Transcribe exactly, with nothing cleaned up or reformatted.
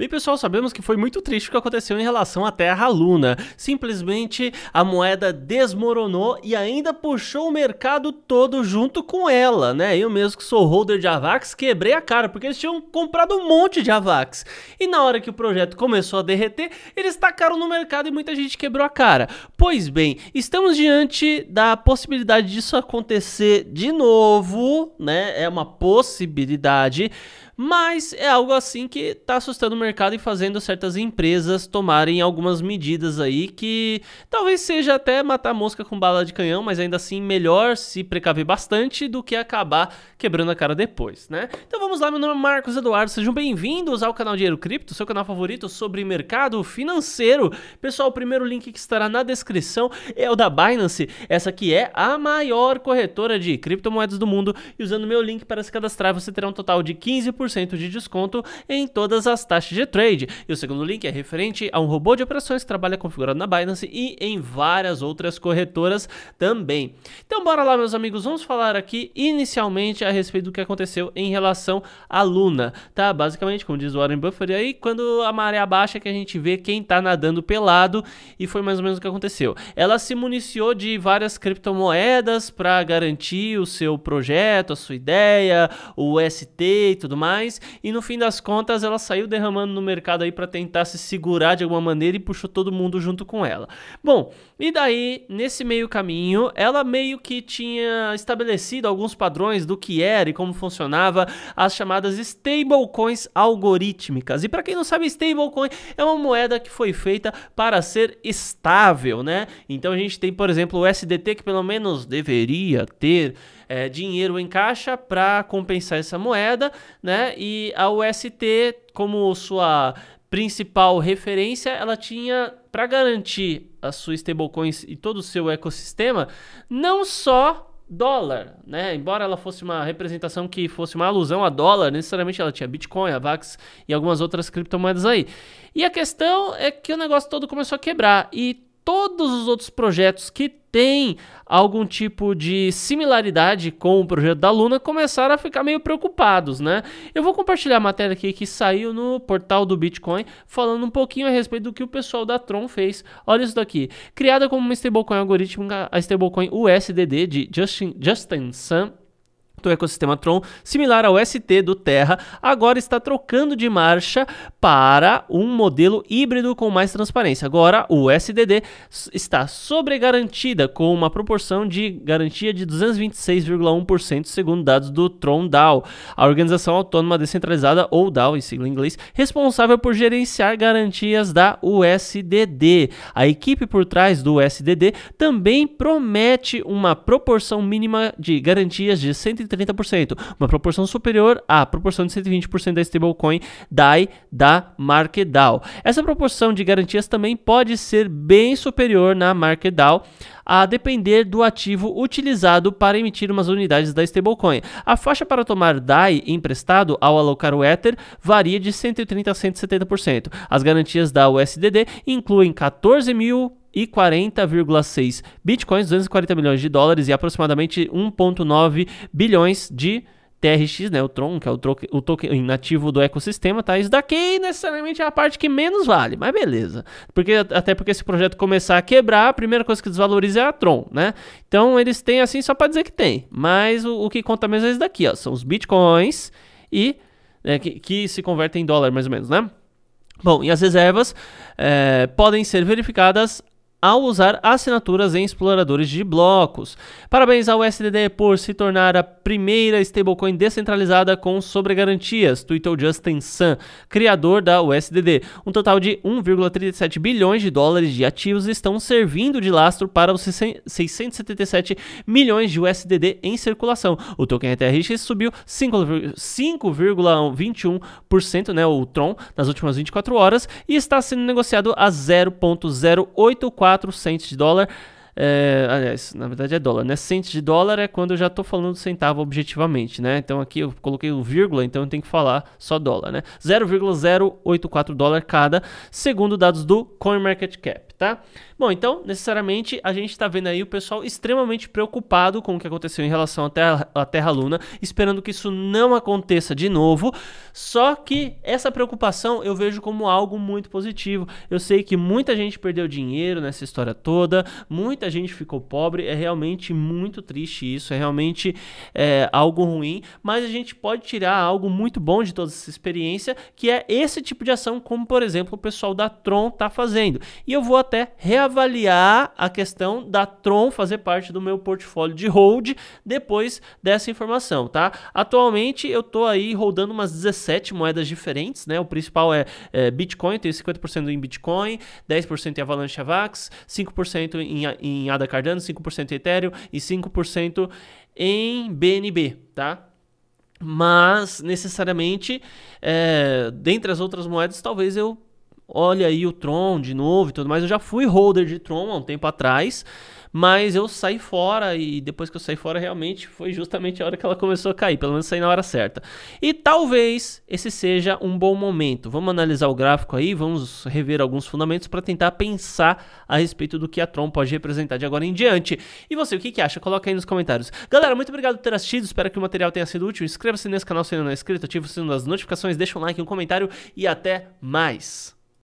Bem, pessoal, sabemos que foi muito triste o que aconteceu em relação à Terra Luna. Simplesmente a moeda desmoronou e ainda puxou o mercado todo junto com ela, né? Eu mesmo que sou holder de Avax, quebrei a cara, porque eles tinham comprado um monte de Avax. E na hora que o projeto começou a derreter, eles tacaram no mercado e muita gente quebrou a cara. Pois bem, estamos diante da possibilidade disso acontecer de novo, né? É uma possibilidade, mas é algo assim que está assustando o mercado. mercado e fazendo certas empresas tomarem algumas medidas aí que talvez seja até matar mosca com bala de canhão, mas ainda assim melhor se precaver bastante do que acabar quebrando a cara depois, né? Então vamos lá, meu nome é Marcos Eduardo, sejam bem-vindos ao canal Dinheiro Cripto, seu canal favorito sobre mercado financeiro. Pessoal, o primeiro link que estará na descrição é o da Binance, essa que é a maior corretora de criptomoedas do mundo, e usando meu link para se cadastrar você terá um total de quinze por cento de desconto em todas as taxas de de trade. E o segundo link é referente a um robô de operações que trabalha configurado na Binance e em várias outras corretoras também. Então bora lá, meus amigos, vamos falar aqui inicialmente a respeito do que aconteceu em relação à Luna, tá? Basicamente, como diz o Warren Buffett, aí quando a maré abaixa é que a gente vê quem tá nadando pelado, e foi mais ou menos o que aconteceu. Ela se municiou de várias criptomoedas para garantir o seu projeto, a sua ideia, o U S T e tudo mais, e no fim das contas ela saiu derramando no mercado aí para tentar se segurar de alguma maneira e puxou todo mundo junto com ela. Bom, e daí nesse meio caminho ela meio que tinha estabelecido alguns padrões do que era e como funcionava as chamadas stablecoins algorítmicas. E para quem não sabe, stablecoin é uma moeda que foi feita para ser estável, né? Então a gente tem, por exemplo, o U S D T, que pelo menos deveria ter É, dinheiro em caixa para compensar essa moeda, né? E a U S T, como sua principal referência, ela tinha, para garantir a sua stablecoin e todo o seu ecossistema, não só dólar, né? Embora ela fosse uma representação que fosse uma alusão a dólar, necessariamente ela tinha Bitcoin, Avax e algumas outras criptomoedas aí. E a questão é que o negócio todo começou a quebrar e todos os outros projetos que tem algum tipo de similaridade com o projeto da Luna começaram a ficar meio preocupados, né? Eu vou compartilhar a matéria aqui que saiu no portal do Bitcoin falando um pouquinho a respeito do que o pessoal da Tron fez. Olha isso daqui. Criada como uma stablecoin algorítmica, a stablecoin U S D D de Justin, Justin Sun, do ecossistema Tron, similar ao U S T do Terra, agora está trocando de marcha para um modelo híbrido com mais transparência. Agora, o U S D D está sobregarantida com uma proporção de garantia de duzentos e vinte e seis vírgula um por cento, segundo dados do Tron D A O, a organização autônoma descentralizada, ou D A O em sigla em inglês, responsável por gerenciar garantias da U S D D. A equipe por trás do U S D D também promete uma proporção mínima de garantias de cento e trinta por cento, uma proporção superior à proporção de cento e vinte por cento da stablecoin D A I da MarketDao. Essa proporção de garantias também pode ser bem superior na MarketDao, a depender do ativo utilizado para emitir umas unidades da stablecoin. A faixa para tomar D A I emprestado ao alocar o Ether varia de cento e trinta por cento a cento e setenta por cento. As garantias da U S D D incluem quatorze mil e quarenta vírgula seis bitcoins, duzentos e quarenta milhões de dólares, e aproximadamente um vírgula nove bilhões de T R X, né, o Tron, que é o, troque, o token nativo do ecossistema, tá? Isso daqui necessariamente é a parte que menos vale, mas beleza. Porque, até porque esse projeto começar a quebrar, a primeira coisa que desvaloriza é a Tron, né? Então eles têm assim só para dizer que tem, mas o, o que conta mesmo é isso daqui, ó, são os bitcoins e né, que, que se convertem em dólar mais ou menos, né? Bom, e as reservas é, podem ser verificadas ao usar assinaturas em exploradores de blocos. Parabéns ao U S D D por se tornar a primeira stablecoin descentralizada com sobregarantias, tweetou Justin Sun, criador da U S D D. Um total de um vírgula trinta e sete bilhões de dólares de ativos estão servindo de lastro para os seiscentos e setenta e sete milhões de U S D D em circulação. O token T R X subiu cinco vírgula vinte e um por cento, né, o Tron, nas últimas vinte e quatro horas e está sendo negociado a zero vírgula zero oito quatro quatro centos de dólar, É, aliás, na verdade é dólar, né? Cento de dólar é quando eu já tô falando centavo objetivamente, né? Então aqui eu coloquei o vírgula, então eu tenho que falar só dólar, né? zero vírgula zero oito quatro dólar cada, segundo dados do CoinMarketCap, tá? Bom, então, necessariamente, a gente tá vendo aí o pessoal extremamente preocupado com o que aconteceu em relação à Terra, à Terra Luna, esperando que isso não aconteça de novo, só que essa preocupação eu vejo como algo muito positivo. Eu sei que muita gente perdeu dinheiro nessa história toda, muita a gente ficou pobre, é realmente muito triste isso, é realmente é, algo ruim, mas a gente pode tirar algo muito bom de toda essa experiência, que é esse tipo de ação, como por exemplo o pessoal da Tron tá fazendo. E eu vou até reavaliar a questão da Tron fazer parte do meu portfólio de hold depois dessa informação, tá? Atualmente eu tô aí holdando umas dezessete moedas diferentes, né? O principal é, é Bitcoin, tenho cinquenta por cento em Bitcoin, dez por cento em Avalanche Avax, cinco por cento em, em em A D A Cardano, cinco por cento em Ethereum e cinco por cento em B N B, tá? Mas, necessariamente, é, dentre as outras moedas, talvez eu olhe aí o Tron de novo e tudo mais. Eu já fui holder de Tron há um tempo atrás, mas eu saí fora, e depois que eu saí fora, realmente foi justamente a hora que ela começou a cair, pelo menos saí na hora certa. E talvez esse seja um bom momento. Vamos analisar o gráfico aí, vamos rever alguns fundamentos para tentar pensar a respeito do que a Tron pode representar de agora em diante. E você, o que, que acha? Coloca aí nos comentários. Galera, muito obrigado por ter assistido, espero que o material tenha sido útil. Inscreva-se nesse canal se ainda não é inscrito, ative o sino das notificações, deixa um like, um comentário e até mais!